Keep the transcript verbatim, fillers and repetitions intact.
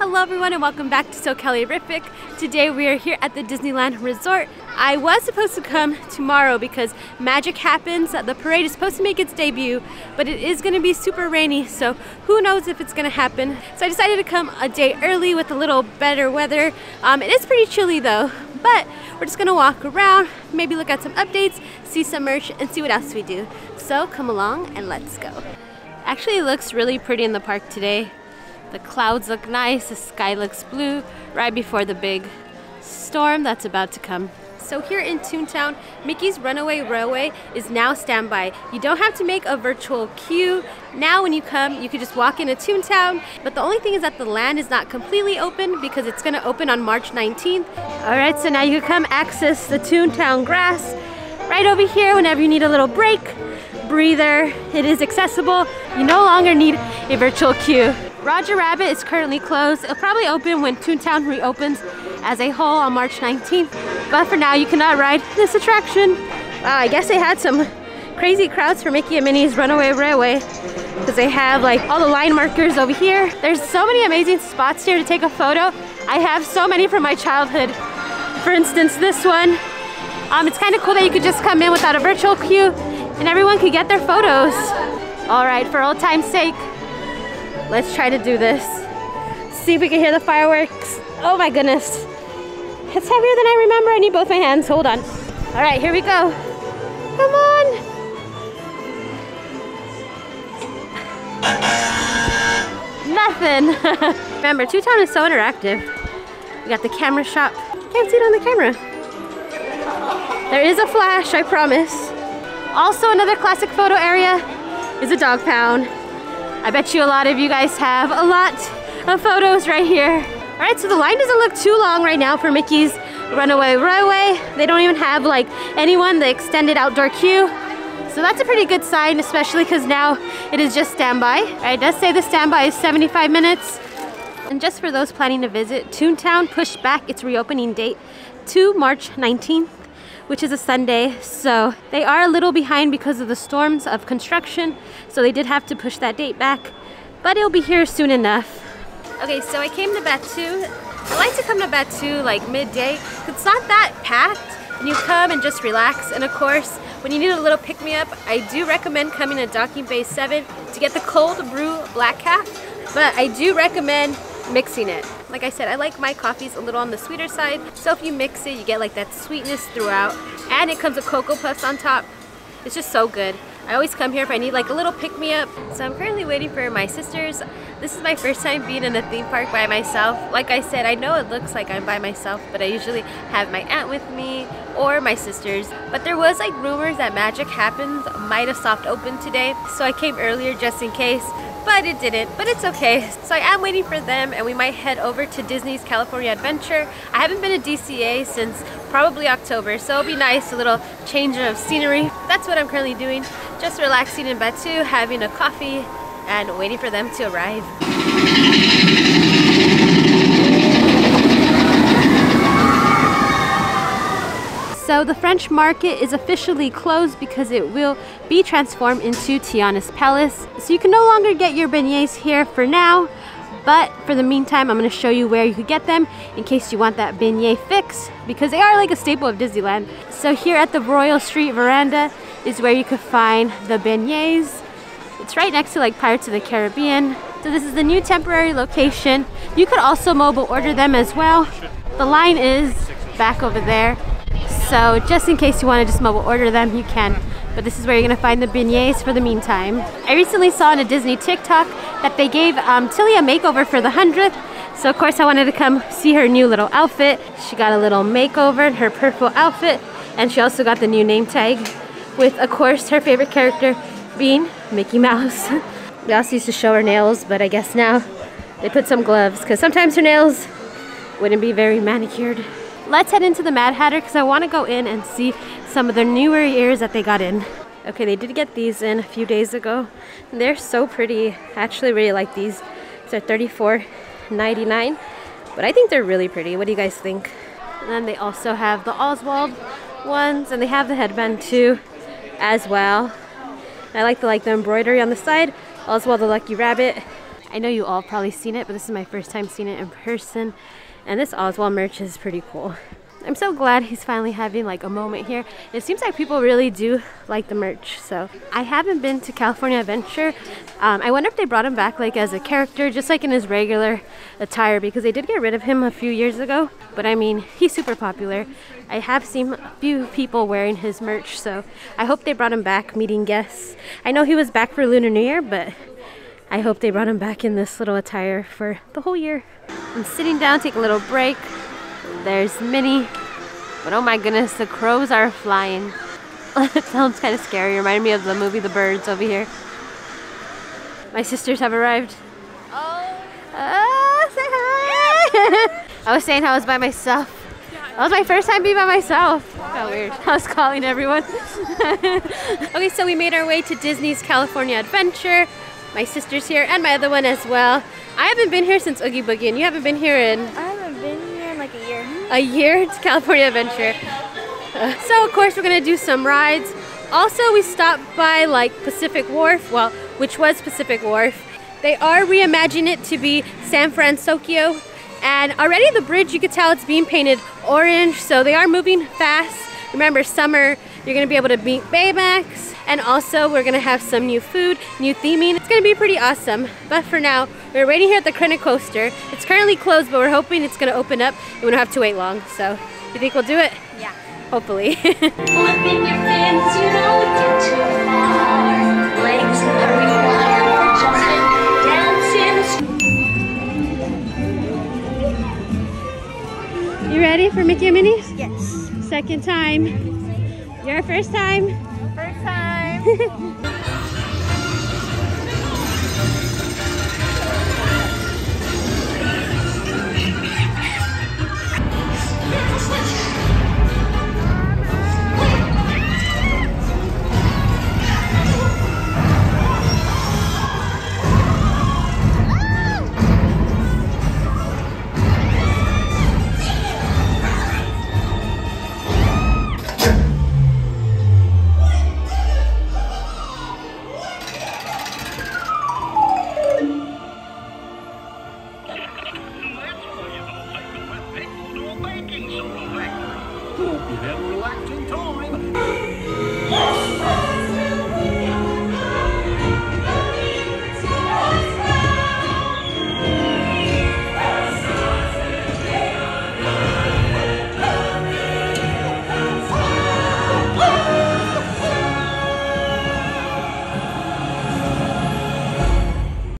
Hello everyone and welcome back to So Kelly Rific. Today we are here at the Disneyland Resort. I was supposed to come tomorrow because Magic Happens. The parade is supposed to make its debut, but it is going to be super rainy, so who knows if it's going to happen. So I decided to come a day early with a little better weather. Um, it is pretty chilly though, but we're just going to walk around, maybe look at some updates, see some merch, and see what else we do. So come along and let's go. Actually, it looks really pretty in the park today. The clouds look nice, the sky looks blue, right before the big storm that's about to come. So here in Toontown, Mickey's Runaway Railway is now standby. You don't have to make a virtual queue. Now when you come, you can just walk into Toontown. But the only thing is that the land is not completely open because it's gonna open on March nineteenth. All right, so now you can come access the Toontown grass right over here whenever you need a little break, breather. It is accessible. You no longer need a virtual queue. Roger Rabbit is currently closed. It'll probably open when Toontown reopens as a whole on March nineteenth. But for now, you cannot ride this attraction. Wow, I guess they had some crazy crowds for Mickey and Minnie's Runaway Railway because they have like all the line markers over here. There's so many amazing spots here to take a photo. I have so many from my childhood. For instance, this one. Um, it's kind of cool that you could just come in without a virtual queue and everyone could get their photos. All right, for old time's sake, let's try to do this. See if we can hear the fireworks. Oh my goodness. It's heavier than I remember. I need both my hands. Hold on. All right, here we go. Come on. Nothing. Remember, Toontown is so interactive. We got the camera shop. Can't see it on the camera. There is a flash, I promise. Also, another classic photo area is a dog pound. I bet you a lot of you guys have a lot of photos right here. All right, so the line doesn't look too long right now for Mickey's Runaway Railway. They don't even have like anyone, the extended outdoor queue. So that's a pretty good sign, especially because now it is just standby. All right, it does say the standby is seventy-five minutes. And just for those planning to visit, Toontown pushed back its reopening date to March nineteenth. Which is a Sunday, so they are a little behind because of the storms of construction, so they did have to push that date back, but it'll be here soon enough. Okay, so I came to Batuu. I like to come to Batuu like midday, because it's not that packed, and you come and just relax, and of course, when you need a little pick-me-up, I do recommend coming to Docking Bay seven to get the cold brew black half, but I do recommend mixing it. Like I said, I like my coffees a little on the sweeter side, so if you mix it, you get like that sweetness throughout, and it comes with Cocoa Puffs on top. It's just so good. I always come here if I need like a little pick-me-up. So I'm currently waiting for my sisters. This is my first time being in a theme park by myself. Like I said, I know it looks like I'm by myself, but I usually have my aunt with me or my sisters. But there was like rumors that Magic Happens might have soft opened today, so I came earlier just in case. But it didn't, but it's okay. So I am waiting for them and we might head over to Disney's California Adventure. I haven't been to D C A since probably October, so it'll be nice, a little change of scenery. That's what I'm currently doing, just relaxing in Batuu, having a coffee, and waiting for them to arrive. So the French Market is officially closed because it will be transformed into Tiana's Palace. So you can no longer get your beignets here for now, but for the meantime, I'm gonna show you where you could get them in case you want that beignet fix, because they are like a staple of Disneyland. So here at the Royal Street Veranda is where you could find the beignets. It's right next to like Pirates of the Caribbean. So this is the new temporary location. You could also mobile order them as well. The line is back over there. So just in case you want to just mobile order them, you can. But this is where you're going to find the beignets for the meantime. I recently saw on a Disney TikTok that they gave um, Tilly a makeover for the hundredth. So of course I wanted to come see her new little outfit. She got a little makeover in her purple outfit. And she also got the new name tag with, of course, her favorite character being Mickey Mouse. We also used to show her nails, but I guess now they put some gloves because sometimes her nails wouldn't be very manicured. Let's head into the Mad Hatter because I want to go in and see some of the newer ears that they got in. Okay, they did get these in a few days ago. They're so pretty. I actually really like these. They're thirty-four ninety-nine, but I think they're really pretty. What do you guys think? And then they also have the Oswald ones, and they have the headband too as well. I like the, like the embroidery on the side. Oswald the Lucky Rabbit. I know you all probably seen it, but this is my first time seeing it in person. And this Oswald merch is pretty cool. I'm so glad he's finally having like a moment here. It seems like people really do like the merch. So I haven't been to California Adventure. Um, I wonder if they brought him back like as a character, just like in his regular attire, because they did get rid of him a few years ago. But I mean, he's super popular. I have seen a few people wearing his merch, so I hope they brought him back meeting guests. I know he was back for Lunar New Year, but I hope they brought him back in this little attire for the whole year. I'm sitting down, take a little break. There's Minnie, but oh my goodness, the crows are flying. That sounds kind of scary. Reminded me of the movie The Birds over here. My sisters have arrived. Oh, oh say hi! I was saying I was by myself. That was my first time being by myself. Felt weird. I was calling everyone. Okay, so we made our way to Disney's California Adventure. My sister's here and my other one as well. I haven't been here since Oogie Boogie, and you haven't been here in... like a year. A year to California Adventure. Uh, so of course we're gonna do some rides. Also we stopped by like Pacific Wharf, well, which was Pacific Wharf. They are reimagining it to be San Fransokyo. And already the bridge, you could tell it's being painted orange, so they are moving fast. Remember, summer, you're gonna be able to meet Baymax. And also we're gonna have some new food, new theming. It's gonna be pretty awesome. But for now, we're waiting here at the Krennic coaster. It's currently closed, but we're hoping it's gonna open up and we don't have to wait long. So, you think we'll do it? Yeah. Hopefully. You ready for Mickey and Minnie's? Yes. Second time. Your first time? First time. Lactose.